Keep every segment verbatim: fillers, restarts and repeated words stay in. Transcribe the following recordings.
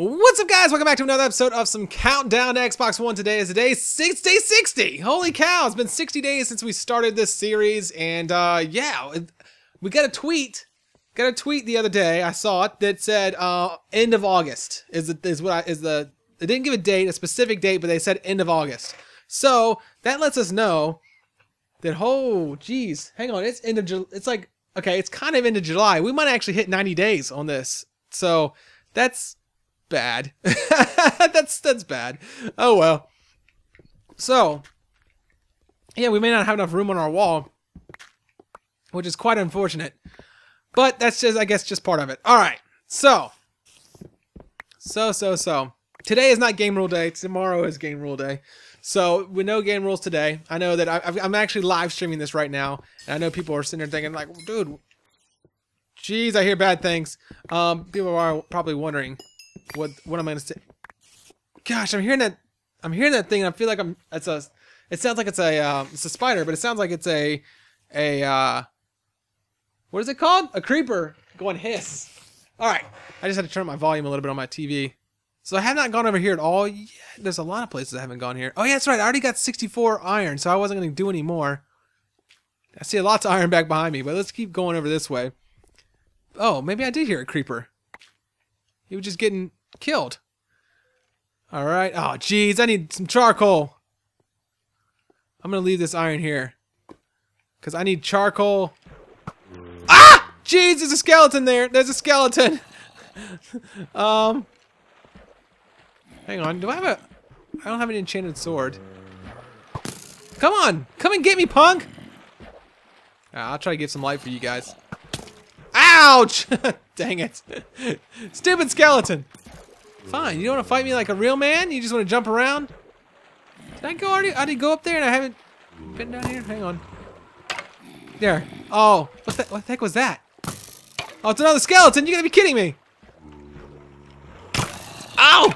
What's up, guys? Welcome back to another episode of some Countdown to Xbox One. Today is the day, six, day sixty. Holy cow, it's been sixty days since we started this series. And uh, yeah, we got a tweet, got a tweet the other day, I saw it, that said uh, end of August is, the, is what I, is the, they didn't give a date, a specific date, but they said end of August. So that lets us know that, oh geez, hang on, it's end of, Ju it's like, okay, it's kind of end of July. We might actually hit ninety days on this. So that's bad. that's that's bad. Oh well. So yeah, we may not have enough room on our wall, which is quite unfortunate, but that's just, I guess, just part of it. All right, so so so so today is not game rule day. Tomorrow is game rule day, so with no game rules today. I know that I, I'm actually live streaming this right now, and I know people are sitting there thinking like, dude, geez, I hear bad things. Um people are probably wondering, What what am I gonna say? Gosh, I'm hearing that, I'm hearing that thing, and I feel like I'm. It's a. It sounds like it's a. Uh, it's a spider, but it sounds like it's a. A. Uh, what is it called? A creeper going hiss. All right, I just had to turn up my volume a little bit on my T V. So I have not gone over here at all yet. There's a lot of places I haven't gone here. Oh yeah, that's right. I already got sixty-four iron, so I wasn't gonna do any more. I see lots of iron back behind me, but let's keep going over this way. Oh, maybe I did hear a creeper. He was just getting killed. All right. Oh, geez. I need some charcoal. I'm going to leave this iron here because I need charcoal. Ah! Geez, there's a skeleton there. There's a skeleton. um, hang on. Do I have a... I don't have an enchanted sword. Come on. Come and get me, punk. Ah, I'll try to get some light for you guys. Ouch! Dang it. Stupid skeleton. Fine, you don't want to fight me like a real man? You just want to jump around? Did I go already? I did go up there and I haven't been down here? Hang on. There. Oh, what the, what the heck was that? Oh, it's another skeleton. You gotta be kidding me. Ow!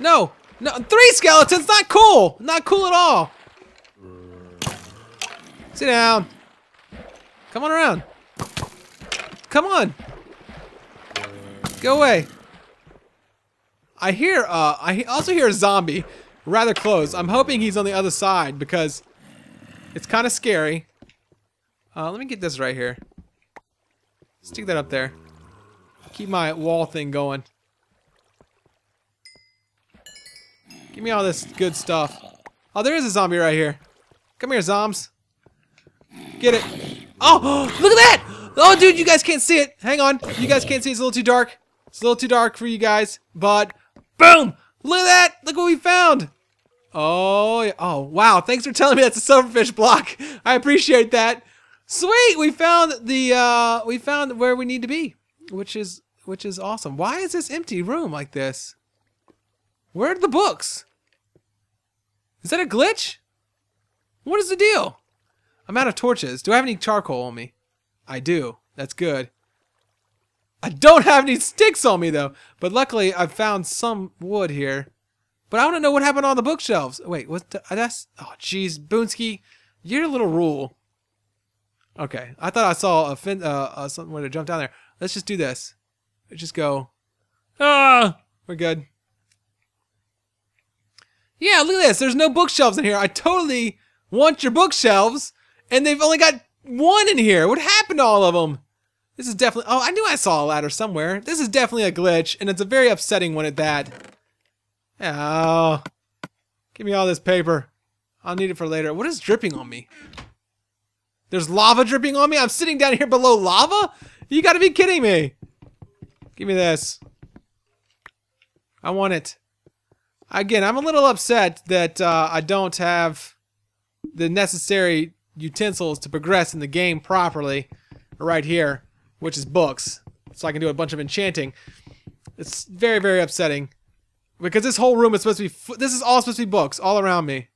No. No, three skeletons? Not cool. Not cool at all. Sit down. Come on around. Come on. Go away. I hear, uh, I also hear a zombie rather close. I'm hoping he's on the other side because it's kind of scary. Uh, let me get this right here. Stick that up there. Keep my wall thing going. Give me all this good stuff. Oh, there is a zombie right here. Come here, zombs. Get it. Oh, look at that! Oh, dude, you guys can't see it. Hang on. You guys can't see it. It's a little too dark. It's a little too dark for you guys, but boom! Look at that! Look what we found! Oh, yeah. Oh, wow. Thanks for telling me that's a silverfish block. I appreciate that. Sweet! We found the, uh, we found where we need to be, which is, which is awesome. Why is this empty room like this? Where are the books? Is that a glitch? What is the deal? I'm out of torches. Do I have any charcoal on me? I do. That's good. I don't have any sticks on me though, but luckily I've found some wood here. But I want to know what happened on the bookshelves. Wait, what? The, that's oh, jeez, Boonsky, your little rule. Okay, I thought I saw a fin, uh, uh, somewhere to jump down there. Let's just do this. Let's just go. Ah, we're good. Yeah, look at this. There's no bookshelves in here. I totally want your bookshelves, and they've only got one in here. What happened to all of them? This is definitely... Oh, I knew I saw a ladder somewhere. This is definitely a glitch, and it's a very upsetting one at that. Oh. Give me all this paper. I'll need it for later. What is dripping on me? There's lava dripping on me? I'm sitting down here below lava? You gotta be kidding me. Give me this. I want it. Again, I'm a little upset that uh, I don't have the necessary utensils to progress in the game properly right here, which is books, so I can do a bunch of enchanting. It's very, very upsetting because this whole room is supposed to be, f this is all supposed to be books all around me.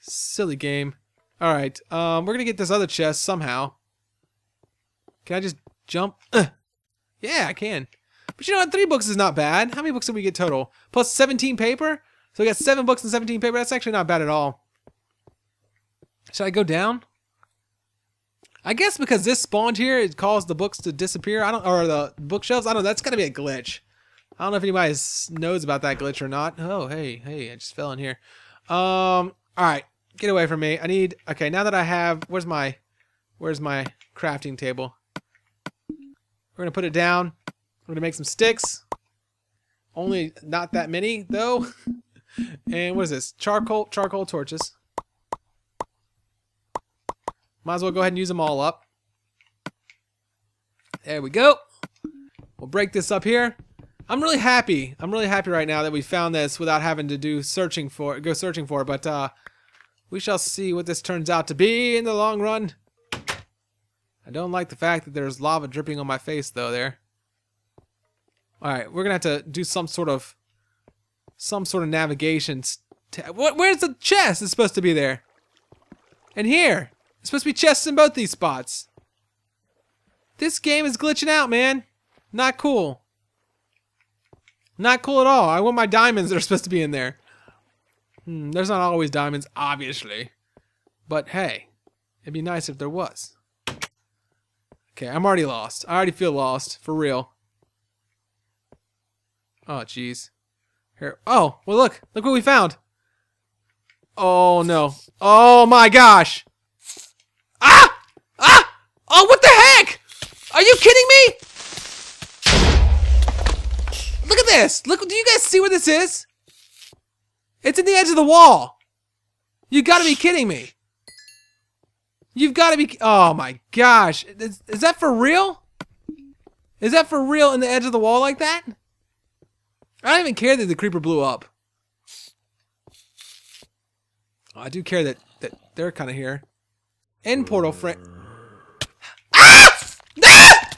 Silly game. All right, um, we're gonna get this other chest somehow. Can I just jump? Ugh. Yeah, I can. But you know what, three books is not bad. How many books did we get total? Plus seventeen paper? So we got seven books and seventeen paper. That's actually not bad at all. Should I go down? I guess because this spawned here, it caused the books to disappear. I don't, or the bookshelves. I don't know. That's gotta be a glitch. I don't know if anybody knows about that glitch or not. Oh, hey, hey, I just fell in here. Um, all right, get away from me. I need, okay, now that I have, where's my, where's my crafting table? We're going to put it down. We're going to make some sticks. Only not that many, though. And what is this? Charcoal, charcoal torches. Might as well go ahead and use them all up. There we go. We'll break this up here. I'm really happy. I'm really happy right now that we found this without having to do searching for, go searching for it. But uh, we shall see what this turns out to be in the long run. I don't like the fact that there's lava dripping on my face, though, there. All right, we're going to have to do some sort of some sort of navigation. What? Where's the chest? It's supposed to be there. And here. It's supposed to be chests in both these spots. This game is glitching out, man. Not cool. Not cool at all. I want my diamonds that are supposed to be in there. Hmm, there's not always diamonds, obviously. But hey, it'd be nice if there was. Okay, I'm already lost. I already feel lost, for real. Oh, jeez. Here. Oh, well, look. Look what we found. Oh, no. Oh, my gosh. Ah! Ah! Oh, what the heck? Are you kidding me? Look at this. Look, do you guys see what this is? It's in the edge of the wall. You gotta be kidding me. You've gotta be. Oh, my gosh. Is, is that for real? Is that for real in the edge of the wall like that? I don't even care that the creeper blew up. Oh, I do care that, that they're kind of here. End portal friend. Ah! Ah!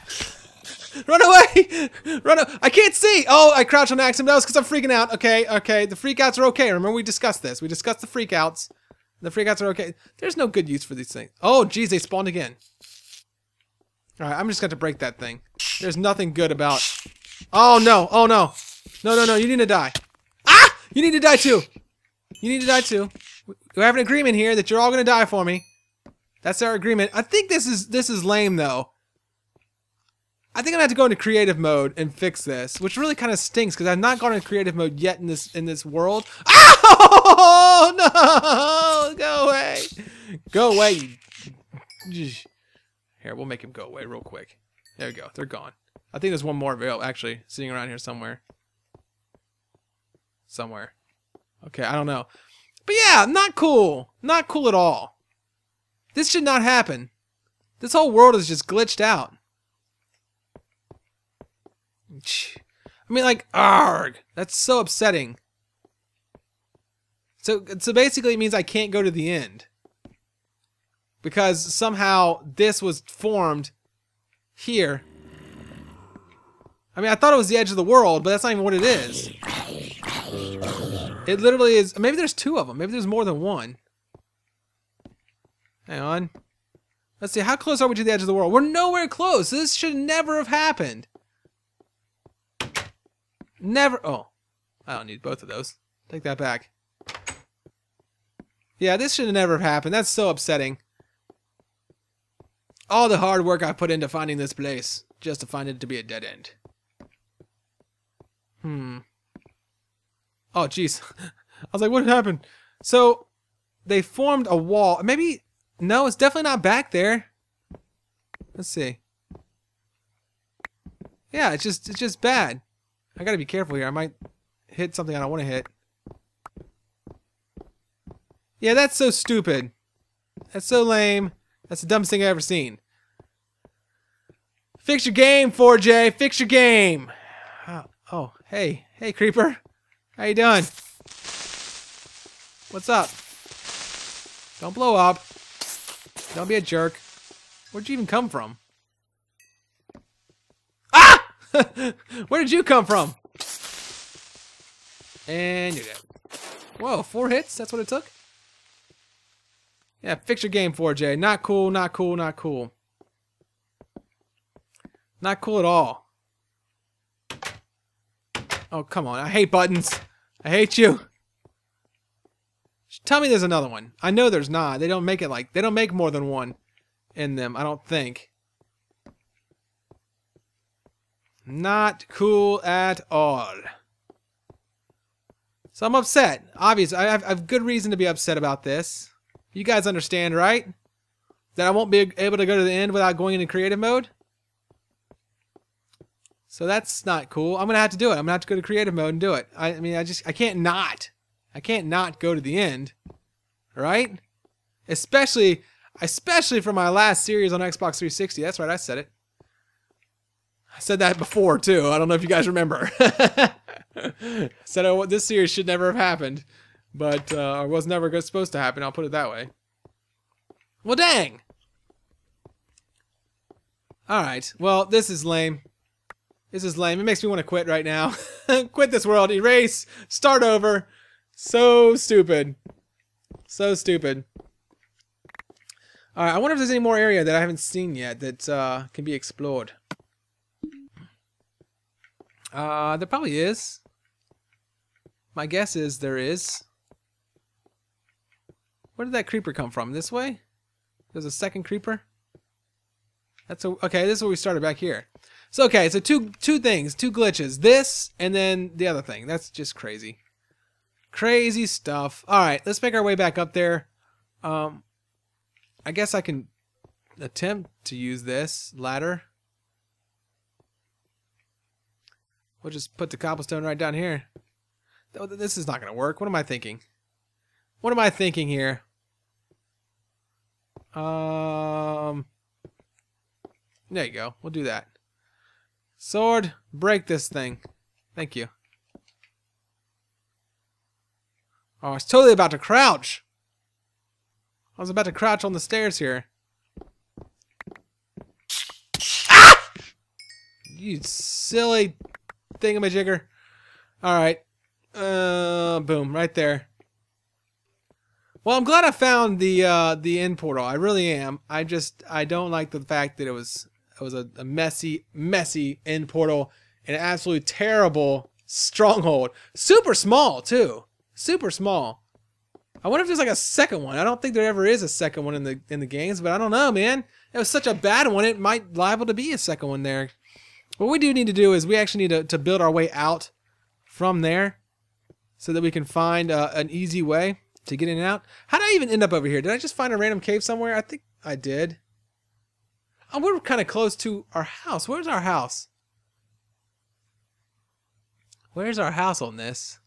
Run away! Run away! I can't see! Oh, I crouched on accident. That was because I'm freaking out. Okay, okay. The freakouts are okay. Remember, we discussed this. We discussed the freakouts. The freakouts are okay. There's no good use for these things. Oh, geez, they spawned again. Alright, I'm just going to break that thing. There's nothing good about... Oh, no. Oh, no. No, no, no, you need to die. Ah! You need to die too. You need to die too. We have an agreement here that you're all gonna die for me. That's our agreement. I think this is this is lame though. I think I'm gonna have to go into creative mode and fix this, which really kind of stinks because I've not gone into creative mode yet in this in this world. Oh no! Go away! Go away! Here, we'll make him go away real quick. There we go. They're gone. I think there's one more veil actually sitting around here somewhere. Somewhere. Okay, I don't know. But yeah, not cool. Not cool at all. This should not happen. This whole world is just glitched out. I mean, like, argh. That's so upsetting. So, so basically it means I can't go to the end. Because somehow this was formed here. I mean, I thought it was the edge of the world, but that's not even what it is. It literally is. Maybe there's two of them. Maybe there's more than one. Hang on. Let's see. How close are we to the edge of the world? We're nowhere close. This should never have happened. Never. Oh. I don't need both of those. Take that back. Yeah, this should never have happened. That's so upsetting. All the hard work I put into finding this place just to find it to be a dead end. Hmm. Oh, jeez. I was like, what happened? So, they formed a wall. Maybe... No, it's definitely not back there. Let's see. Yeah, it's just it's just bad. I gotta be careful here. I might hit something I don't want to hit. Yeah, that's so stupid. That's so lame. That's the dumbest thing I've ever seen. Fix your game, four J. Fix your game. Oh, oh hey. Hey, Creeper. How you doing? What's up? Don't blow up. Don't be a jerk. Where'd you even come from? Ah! Where did you come from? And you're dead. Whoa, four hits? That's what it took? Yeah, fix your game, four J. Not cool, not cool, not cool. Not cool at all. Oh, come on. I hate buttons. I hate you. Tell me there's another one. I know there's not. They don't make it like... They don't make more than one in them, I don't think. Not cool at all. So I'm upset. Obviously, I have, I have good reason to be upset about this. You guys understand, right? That I won't be able to go to the end without going into creative mode? So that's not cool. I'm going to have to do it. I'm going to have to go to creative mode and do it. I, I mean, I just, I can't not. I can't not go to the end. Right? Especially, especially for my last series on Xbox three sixty. That's right, I said it. I said that before, too. I don't know if you guys remember. I said oh, this series should never have happened. But, uh, or was never supposed to happen. I'll put it that way. Well, dang! Alright. Well, this is lame. This is lame. It makes me want to quit right now. Quit this world. Erase. Start over. So stupid. So stupid. Alright, I wonder if there's any more area that I haven't seen yet that uh, can be explored. Uh, there probably is. My guess is there is. Where did that creeper come from? This way? There's a second creeper? That's a, okay, this is where we started back here. So, okay, so two two things, two glitches. This, and then the other thing. That's just crazy. Crazy stuff. Alright, let's make our way back up there. Um, I guess I can attempt to use this ladder. We'll just put the cobblestone right down here. This is not going to work. What am I thinking? What am I thinking here? Um, there you go. We'll do that. Sword, break this thing. Thank you. Oh, I was totally about to crouch. I was about to crouch on the stairs here. Ah! You silly thingamajigger. Alright. Uh, boom, right there. Well, I'm glad I found the uh, the end portal. I really am. I just I don't like the fact that it was it was a, a messy messy end portal and an absolutely terrible stronghold. Super small too. Super small. I wonder if there's like a second one. I don't think there ever is a second one in the in the games, but I don't know, man. It was such a bad one. It might liable to be a second one there. What we do need to do is we actually need to to build our way out from there, so that we can find uh, an easy way to get in and out. How did I even end up over here? Did I just find a random cave somewhere? I think I did. Oh, we're kind of close to our house. Where's our house? Where's our house on this?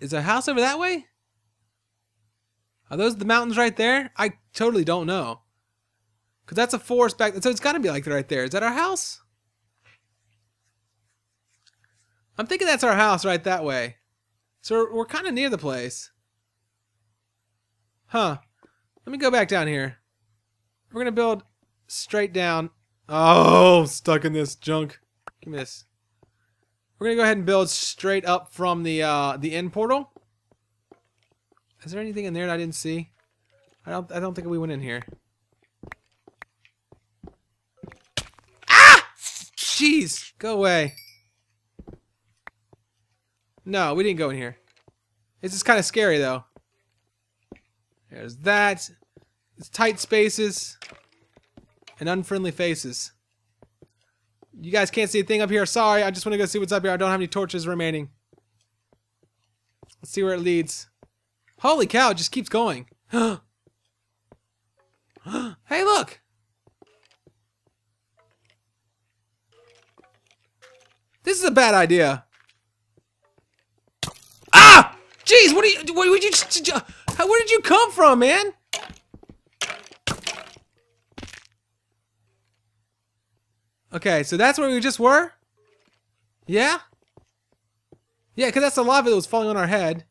Is our house over that way? Are those the mountains right there? I totally don't know. Because that's a forest back... So it's got to be like right there. Is that our house? I'm thinking that's our house right that way. So we're, we're kind of near the place. Huh. Let me go back down here. We're going to build straight down. Oh, stuck in this junk. Give me this. We're going to go ahead and build straight up from the uh, the end portal. Is there anything in there that I didn't see? I don't, I don't think we went in here. Ah! Jeez! Go away. No, we didn't go in here. It's just kind of scary, though. There's that. It's tight spaces. And unfriendly faces. You guys can't see a thing up here. Sorry, I just want to go see what's up here. I don't have any torches remaining. Let's see where it leads. Holy cow, it just keeps going. Hey, look! This is a bad idea. Ah! Jeez, what are you... What, what you how, where did you come from, man? Okay, so that's where we just were? Yeah? Yeah, because that's the lava that was falling on our head.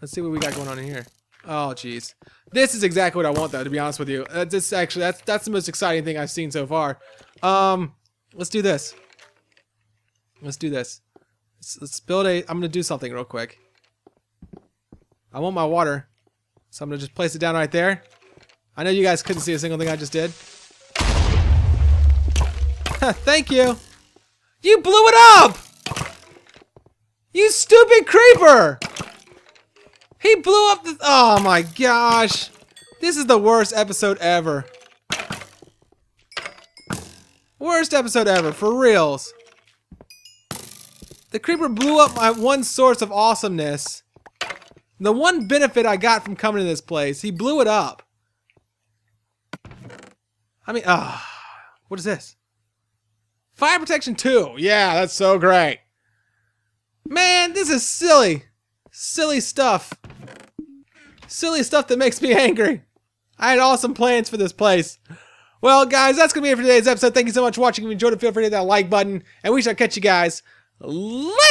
Let's see what we got going on in here. Oh, jeez. This is exactly what I want, though, to be honest with you. Uh, this actually, that's, that's the most exciting thing I've seen so far. Um, let's do this. Let's do this. Let's, let's build a... I'm going to do something real quick. I want my water. So I'm going to just place it down right there. I know you guys couldn't see a single thing I just did. Thank you. You blew it up! You stupid creeper! He blew up the... Oh my gosh. This is the worst episode ever. Worst episode ever, for reals. The creeper blew up my one source of awesomeness. The one benefit I got from coming to this place, he blew it up. I mean, ah, uh, what is this? Fire protection two. Yeah, that's so great. Man, this is silly. Silly stuff. Silly stuff that makes me angry. I had awesome plans for this place. Well, guys, that's going to be it for today's episode. Thank you so much for watching. If you enjoyed it, feel free to hit that like button. And we shall catch you guys later.